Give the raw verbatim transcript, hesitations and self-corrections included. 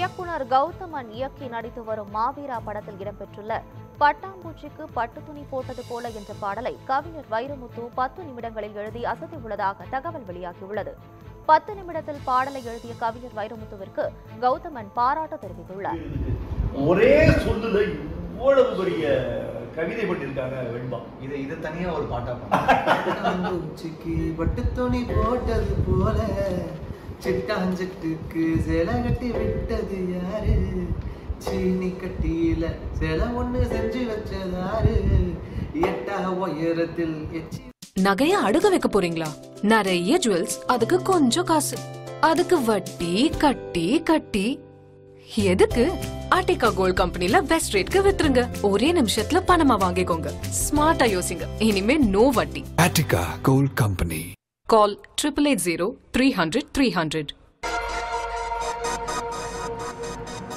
இயக்குனர் கௌதமன் இயக்கி நடித்து வரும் மாவீரா படத்தில் இடம்பெற்றுள்ள பட்டாம்பூச்சிக்கு பட்டு துணி போட்டது போல என்ற பாடலை கவிஞர் வைரமுத்து பத்து நிமிடங்களில் எழுதி அசத்தியுள்ளதாக தகவல் வெளியாகியுள்ளது. பத்து நிமிடத்தில் பாடலை எழுதிய கவிஞர் வைரமுத்துவிற்கு கௌதமன் பாராட்டு தெரிவித்துள்ளார். ஒரே சொல்லுல இவ்வளவு பெரிய கவிதை பண்ணிருக்காங்க வெண்பா. இது இது தனியா ஒரு பாட்டா பட்டாம்பூச்சிக்கு பட்டு துணி போட்டது போல சிட்டாஞ்சிட்டுக்கு சில கட்டி விட்டது யாரு, சீனி கட்டியில சில ஒண்ணு செஞ்சு வச்சதாரு, எட்டா உயரத்தில் எச்சி. நகைய அடுக்க வைக்க போறீங்களா? நிறைய ஜுவல்ஸ், அதுக்கு கொஞ்சம் காசு, அதுக்கு வட்டி கட்டி கட்டி எதுக்கு? ஆர்டிகா கோல்ட் கம்பெனில பெஸ்ட் ரேட்க்கு வித்துருங்க, ஒரே நிமிஷத்துல பணமா வாங்கிக்கோங்க. ஸ்மார்ட்டா யோசிங்க, இனிமே நோ வட்டி. ஆர்டிகா gold company. Call triple eight zero three hundred three hundred.